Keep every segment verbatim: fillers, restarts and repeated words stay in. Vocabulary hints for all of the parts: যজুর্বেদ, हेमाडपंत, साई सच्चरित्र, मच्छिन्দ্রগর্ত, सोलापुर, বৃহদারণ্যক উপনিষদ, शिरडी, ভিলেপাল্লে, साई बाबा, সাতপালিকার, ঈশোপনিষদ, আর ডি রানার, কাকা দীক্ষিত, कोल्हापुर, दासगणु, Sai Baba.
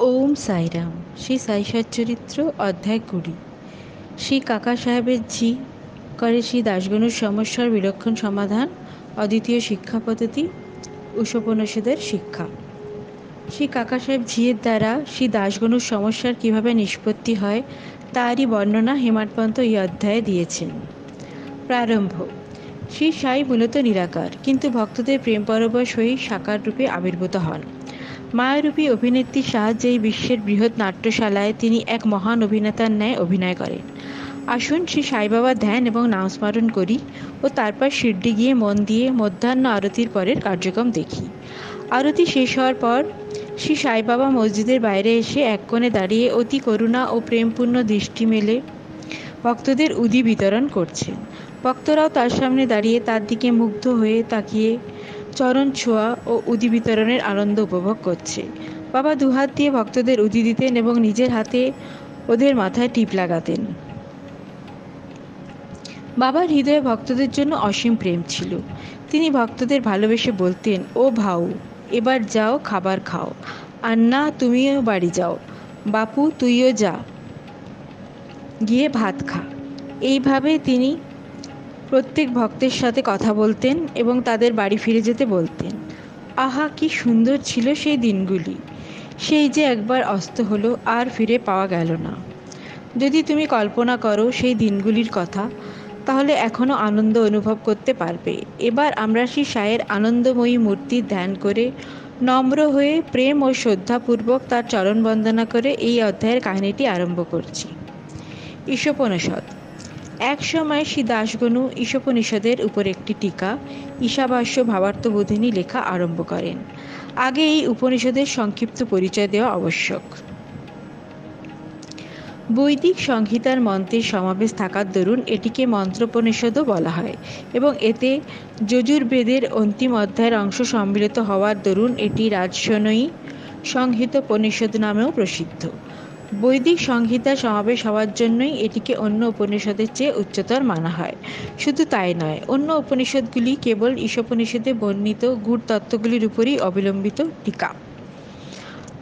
ओम साई राम। श्री साई सच्चरित्र अध्याय कुड़ी। श्री काका साहेबर जी करे श्री दासगणुर समस्यार विलक्षण समाधान अद्वितीय शिक्षा पद्धति उपनिषदेर शिक्षा। श्री काका साहेब जी द्वारा श्री दासगणुर समस्यार किभाबे निष्पत्ति हय तारई वर्णना हेमाडपंत ई अध्याये दिएछेन। प्रारम्भ। श्री साई मूलत निराकार किन्तु भक्तदेर प्रेम परवर सहित साकार रूपे आविर्भूत हन। मायारूपी अभिनेत्री साहाय्ये विश्वेर बृहत् नाट्यशालाय तिनि एक महान अभिनेतार न्याय अभिनय करें। आसुन श्री साई बाबा ध्यान एवं नाम स्मरण करी और तारपर शिरडी गिये मन दिए मध्याह्न आरतिर परेर कार्यक्रम देखी। आरती शेष होवार पर श्री साई बाबा मस्जिदेर बाइरे एसे एक कोणे दाड़िये अति करुणा और प्रेमपूर्ण दृष्टि मेले भक्तदेर उदी वितरण करछेन। भक्तराओ तार सामने दाड़िये तार दिके मुग्ध हये ताकिये चरण ছোঁয়া ও উদি বিতরণের আনন্দ উপভোগ করছে। বাবা দুহাত দিয়ে ভক্তদের উদি দিতেন এবং নিজের হাতে ওদের মাথায় টিপ লাগাতেন। বাবার হৃদয়ে ভক্তদের জন্য অসীম প্রেম ছিল। তিনি ভক্তদের ভালোবেসে বলতেন, ও ভাউ এবার যাও খাবার খাও, আর না তুমিও বাড়ি যাও, বাপু তুইও যা গিয়ে ভাত খা। এইভাবে তিনি প্রত্যেক ভক্তের সাথে কথা বলতেন এবং তাদের বাড়ি ফিরে যেতে বলতেন। আহা কি সুন্দর ছিল সেই দিনগুলি, সেই যে একবার অস্ত হলো আর ফিরে পাওয়া গেল না। যদি তুমি কল্পনা করো সেই দিনগুলির কথা, তাহলে এখনও আনন্দ অনুভব করতে পারবে। এবার আমরা শ্রী সাইয়ের আনন্দময়ী মূর্তি ধ্যান করে নম্র হয়ে প্রেম ও শ্রদ্ধাপূর্বক তার চরণ বন্দনা করে এই অধ্যায়ের কাহিনীটি আরম্ভ করছি। ঈশোপনিষদ। এক সময় শ্রী দাসগণু ঈশোপনিষদের উপর একটি টিকা ঈশাভাষ্য ভাবার্থবোধিনী লেখা আরম্ভ করেন। আগে এই উপনিষদের সংক্ষিপ্ত পরিচয় দেওয়া আবশ্যক। বৈদিক সংহিতার মন্ত্রের সমাবেশ থাকার দরুন এটিকে মন্ত্রোপনিষদও বলা হয় এবং এতে যজুর্বেদের অন্তিম অধ্যায়ের অংশ সম্মিলিত হওয়ার দরুন এটি রাজস্বনয়ী সংহিতোপনিষদ নামেও প্রসিদ্ধ। বৈদিক সংহিতা সমাবেশ হওয়ার জন্যই এটিকে অন্য উপনিষদের চেয়ে উচ্চতর মানা হয়। শুধু তাই নয়, অন্য উপনিষদগুলি কেবল ঈশোপনিষদে বর্ণিত গূঢ় তত্ত্বগুলির উপরই অবলম্বিত টিকা।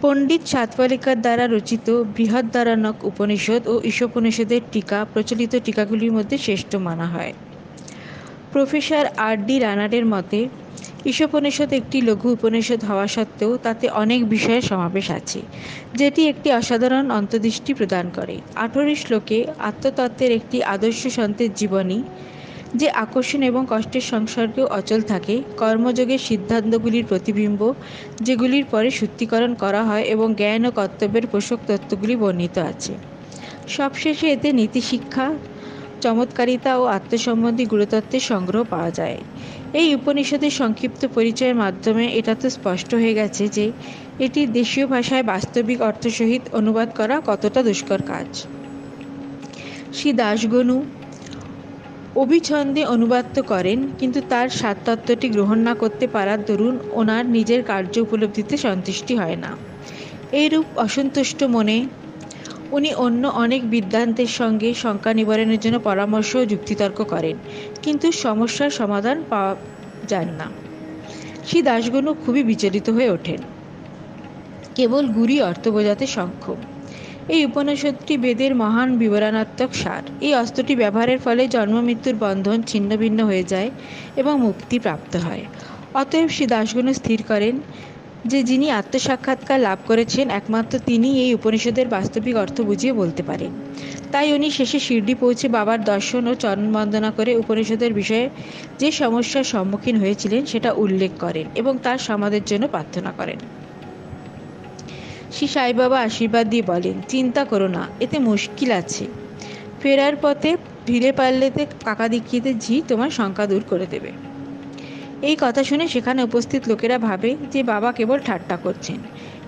পণ্ডিত সাতপালিকার দ্বারা রচিত বৃহদারণ্যক উপনিষদ ও ঈশোপনিষদের টিকা প্রচলিত টিকাগুলির মধ্যে শ্রেষ্ঠ মানা হয়। প্রফেসর আর ডি রানারের মতে, ঈশোপনিষদ একটি লঘু উপনিষদ হওয়া সত্ত্বেও তাতে অনেক বিষয়ের সমাবেশ আছে, যেটি একটি অসাধারণ অন্তর্দৃষ্টি প্রদান করে। আঠারো শ্লোকে আত্মতত্ত্বের একটি আদর্শ সন্তের জীবনী, যে আকর্ষণ এবং কষ্টের সংসর্গেও অচল থাকে, কর্মযোগের সিদ্ধান্তগুলির প্রতিবিম্ব, যেগুলির পরে সূত্রীকরণ করা হয়, এবং জ্ঞান ও কর্তব্যের পোষক তত্ত্বগুলি বর্ণিত আছে। সবশেষে এতে নীতিশিক্ষা, চমৎকারিতা ও আত্মসম্বন্ধী গুরুতত্ত্বের সংগ্রহ পাওয়া যায়। এই উপনিষদের সংক্ষিপ্ত পরিচয়ের মাধ্যমে এটা তো স্পষ্ট হয়ে গেছে যে এটি দেশীয় ভাষায় বাস্তবিক অর্থসহিত অনুবাদ করা কতটা দুষ্কর কাজ। শ্রী দাসগণু অবিছন্দে অনুবাদ তো করেন, কিন্তু তার সারতত্ত্বটি গ্রহণ না করতে পারার দরুন ওনার নিজের কার্য উপলব্ধিতে সন্তুষ্টি হয় না। এইরূপ অসন্তুষ্ট মনে উনি অন্য অনেক বিদ্বান্তের সঙ্গে শঙ্কা নিবারণের জন্য পরামর্শ ও যুক্তিতর্ক করেন, কিন্তু সমস্যার সমাধান পাওয়া যায় না। শ্রী দাসগণু খুবই বিচলিত হয়ে ওঠেন, কেবল গুরু অর্থ বোঝাতে সক্ষম। এই উপনিষদটি বেদের মহান বিবরণাত্মক সার। এই অস্ত্রটি ব্যবহারের ফলে জন্ম মৃত্যুর বন্ধন ছিন্ন ভিন্ন হয়ে যায় এবং মুক্তি প্রাপ্ত হয়। অতএব শ্রী দাসগণু স্থির করেন যে যিনি আত্মসাক্ষাৎকার লাভ করেছেন একমাত্র তিনি এই উপনিষদের বাস্তবিক অর্থ বুঝিয়ে বলতে পারেন। তাই উনি শেষে শিরডি পৌঁছে বাবার দর্শন ও চরণ বন্দনা করে উপনিষদের বিষয়ে যে সমস্যার সম্মুখীন হয়েছিলেন সেটা উল্লেখ করেন এবং তার সমাধানের জন্য প্রার্থনা করেন। শ্রী সাই বাবা আশীর্বাদ দিয়ে বলেন, চিন্তা করো না, এতে মুশকিল আছে। ফেরার পথে ভিড়ে পারলেতে কাকা দীক্ষিতে জি তোমার শঙ্কা দূর করে দেবে। এই কথা শুনে সেখানে উপস্থিত লোকেরা ভাবে যে বাবা কেবল ঠাট্টা করছেন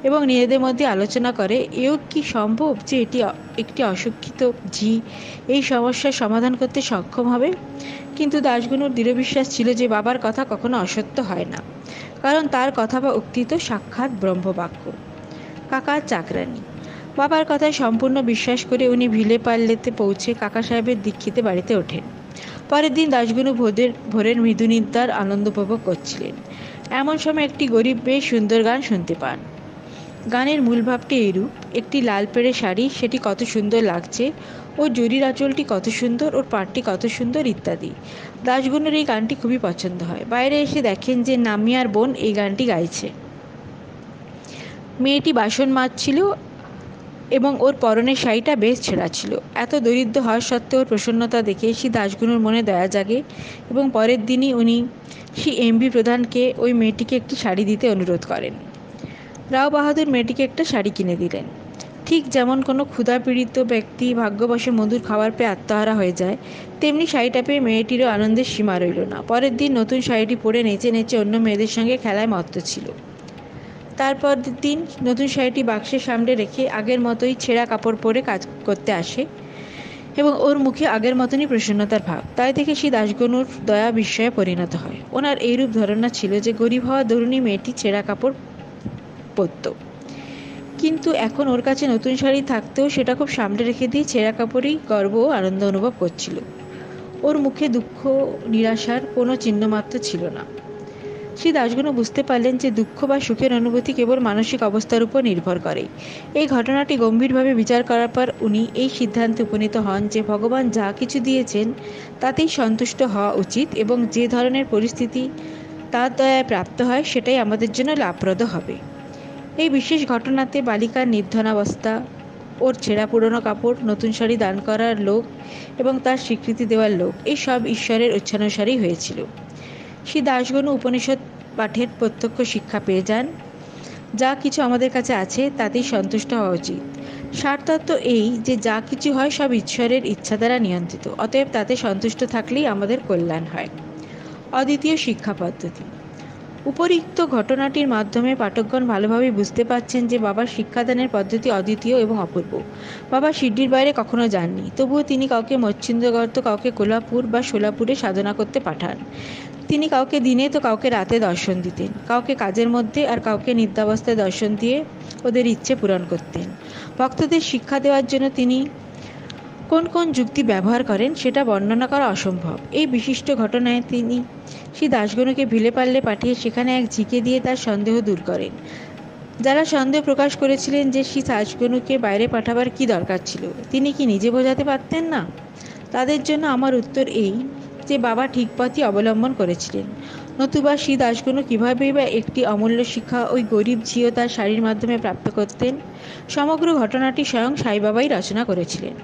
এবং নিজেদের মধ্যে আলোচনা করে, এও কি সম্ভব যে এটি একটি অশিক্ষিত জি এই সমস্যার সমাধান করতে সক্ষম হবে। কিন্তু দাসগণুর দৃঢ় বিশ্বাস ছিল যে বাবার কথা কখনো অসত্য হয় না, কারণ তার কথা বা উক্তি তো সাক্ষাৎ ব্রহ্মবাক্য। কাকার চাকরানি। বাবার কথায় সম্পূর্ণ বিশ্বাস করে উনি ভিলে পাল্লেতে পৌঁছে কাকা সাহেবের দীক্ষিতে বাড়িতে ওঠেন। পরের দিন দাসগণু ভোরের ভোরের মৃদু নিদ্রার আনন্দ উপভোগ করছিলেন। এমন সময় একটি গরিব বেশ সুন্দর গান শুনতে পান। गानेर मूल भावटी एरूप एक लाल पेड़े शाड़ी सेटी कत सुंदर लागछे और जरिर आँचलटी कत सुंदर और पाटटी कत सुंदर इत्यादि। दासगुणेर ये गानटी खूबी पसंद है। बाइरे एसे देखें जे नामियार बोन ये गानटी गाइछे। मेयेटी बासन माछछिलो एबं ओर परने शाड़ीटा बेश छेड़ा छिलो। एत दरिद्र हवा सत्त्वेও ओर प्रसन्नता देखे श्री दासगुणेर मने दया जागे एबं परेर दिनई उनी श्री एम भि प्रधानके ओई मेयेटिके एकटी शाड़ी दिते अनुरोध करेन। राव बाहादुर मेयेटिके एकटा शाड़ी किने दिलेन। ठीक जेमन कोनो क्षुधा पीड़ित व्यक्ति भाग्यवशे मधुर खावार पेये आत्महारा हये जाय तेमनि शाड़ीटा पेये मेयेटिरও आनंदेर सीमा रइल ना। परेर दिन नतुन शाड़ीटी परे नेचे नेचे अन्य मेयेदेर संगे खेलाय मत्त छिलो। तारपर दिन नतून शाड़ीटी बाक्सेर सामने रेखे आगेर मतोई छेड़ा कापड़ परे काज करते आसे एबं ओर मुखे आगेर मतोई प्रसन्नतार भाव। ताई देखे श्री दासगणर दया विस्मये परिणत हय। ओनार एरूप धारणा छिलो जे गरीब हवा दरुणी मेयेटी छेड़ा कापड़ परतो, किन्तु एखन ओर काछे नतून शाड़ी थाकतेও सेटा खूब सामने रेखे दिये छेड़ा कापड़ेई गर्व ओ आनंद अनुभव करछिलो। ओर मुखे दुःख निराशार कोनो चिह्नमात्र छिलो ना। श्री दासगुण बुझते पारलें जे दुख बा सुखेर अनुभूति केवल मानसिक अवस्थार उपर निर्भर करे। एई घटनाटी गम्भीरभावे विचार करार पर उनी एई सिद्धान्ते उपनीत हन जे भगवान जा किछु दियेछेन तातेई सन्तुष्ट हवा उचित एबं जे धरनेर परिस्थिति तार दयाय प्राप्त हय सेटाई आमादेर जन्य लाभप्रद हबे। एई विशेष घटनाते बालिकार निर्धनावस्था और छेड़ा पुरानो कपड़ नतून शाड़ी दान करार लोक एबं तार स्वीकृति देवार लोक एई सब ईश्वरेर इच्छानुसारेई हयेछिलो। श्री दासगण उपनिषद पाठेर प्रत्यक्ष शिक्षा पेये जान जा किछु आमादेर काछे आछे तातेई सन्तुष्ट हवा उचित। सारतत्व एई जे जा किछु हय सब ईश्वरेर इच्छा द्वारा नियंत्रित, अतएव ताते सन्तुष्ट थाकलेई आमादेर कल्याण हय। अद्वितीय शिक्षा पद्धति उपरिक्त घटनाटिर माध्यमे पाठकगण भालोभावे बुझते पारछेन जे बाबार शिक्षादानेर पद्धति अद्वितीय एबं अपूर्व। बाबा सिद्धिर बाइरे कखनो जाननि, तबुओ तिनि काउके मच्छिन्দ্রগর্ত काउके कोल्हापुर बा सोलापुरे साधना करते पाठान। তিনি কাউকে দিনে তো কাউকে রাতে দর্শন দিতেন, কাউকে কাজের মধ্যে আর কাউকে নিদ্রাবস্থায় দর্শন দিয়ে ওদের ইচ্ছে পূরণ করতেন। ভক্তদের শিক্ষা দেওয়ার জন্য তিনি কোন কোন যুক্তি ব্যবহার করেন সেটা বর্ণনা করা অসম্ভব। এই বিশিষ্ট ঘটনায় তিনি শ্রী দাসগণকে ভিলেপাল্লে পাঠিয়ে সেখানে এক ঝিঁকে দিয়ে তার সন্দেহ দূর করেন। যারা সন্দেহ প্রকাশ করেছিলেন যে শ্রী দাসগণকে বাইরে পাঠাবার কী দরকার ছিল, তিনি কি নিজে বোঝাতে পারতেন না, তাদের জন্য আমার উত্তর এই যে বাবা ঠিক পথই অবলম্বন করেছিলেন। নতুবা শ্রী দাসগণ কীভাবেই বা একটি অমূল্য শিক্ষা ওই গরিব ঝিও তার শাড়ির মাধ্যমে প্রাপ্ত করতেন। সমগ্র ঘটনাটি স্বয়ং সাই বাবাই রচনা করেছিলেন।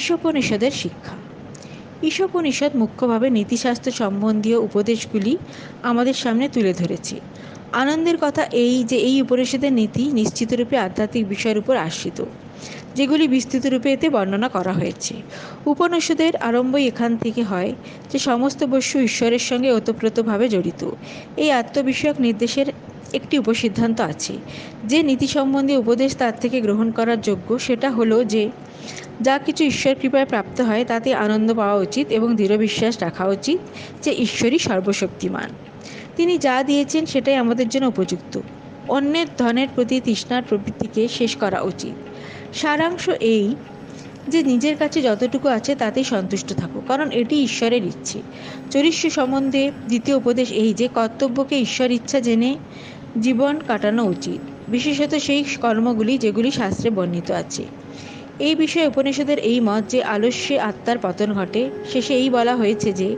ঈশোপনিষদের শিক্ষা ঈশোপনিষদ মুখ্যভাবে নীতিশাস্ত্র সম্বন্ধীয় উপদেশগুলি আমাদের সামনে তুলে ধরেছে। আনন্দের কথা এই যে এই উপনিষদের নীতি নিশ্চিতরূপে আধ্যাত্মিক বিষয়ের উপর আশ্রিত, যেগুলি বিস্তৃত রূপে এতে বর্ণনা করা হয়েছে। উপনিষদের আরম্ভই এখান থেকে হয় যে সমস্ত বস্তু ঈশ্বরের সঙ্গে ওতপ্রোতভাবে জড়িত। এই আত্মবিষয়ক নির্দেশের একটি উপসিদ্ধান্ত আছে, যে নীতি সম্বন্ধে উপদেশ তার থেকে গ্রহণ করার যোগ্য, সেটা হলো যে যা কিছু ঈশ্বর কৃপায় প্রাপ্ত হয় তাতে আনন্দ পাওয়া উচিত এবং দৃঢ় বিশ্বাস রাখা উচিত যে ঈশ্বরই সর্বশক্তিমান, তিনি যা দিয়েছেন সেটাই আমাদের জন্য উপযুক্ত। অন্যের ধনের প্রতি তৃষ্ণার প্রবৃত্তিকে শেষ করা উচিত। সারাংশ এই যে নিজের কাছে যতটুকু আছে তাতেই সন্তুষ্ট থাকো, কারণ এটি ঈশ্বরের ইচ্ছে। চরিত্র সম্বন্ধে দ্বিতীয় উপদেশ এই যে কর্তব্যকে ঈশ্বর ইচ্ছা জেনে জীবন কাটানো উচিত, বিশেষত সেই কর্মগুলি যেগুলি শাস্ত্রে বর্ণিত আছে। এই বিষয়ে উপনিষদের এই মত যে আলস্যে আত্মার পতন ঘটে। শেষে এই বলা হয়েছে যে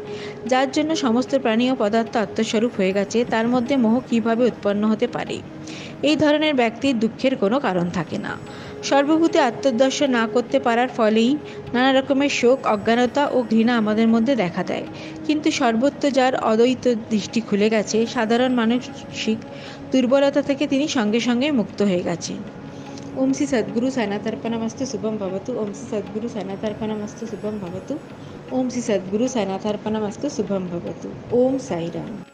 যার জন্য সমস্ত প্রাণী ও পদার্থ আত্মস্বরূপ হয়ে গেছে তার মধ্যে মোহ কীভাবে উৎপন্ন হতে পারে। এই ধরনের ব্যক্তির দুঃখের কোনো কারণ থাকে না। সর্বভূতে আত্মদর্শন না করতে পারার ফলেই নানা রকমের শোক, অজ্ঞানতা ও ঘৃণা আমাদের মধ্যে দেখা দেয়। কিন্তু সর্বত্র যার অদ্বৈত দৃষ্টি খুলে গেছে সাধারণ মানসিক দুর্বলতা থেকে তিনি সঙ্গে সঙ্গে মুক্ত হয়ে গেছেন। ओम श्री सद्गुरु सायनाथार्पणमस्तु शुभम भवतु। ओम श्री सद्गुरु सायनाथार्पणमस्तु शुभम भवतु। ओम श्री सद्गुरु सायनाथार्पणमस्तु शुभम भवतु। ओम साई राम।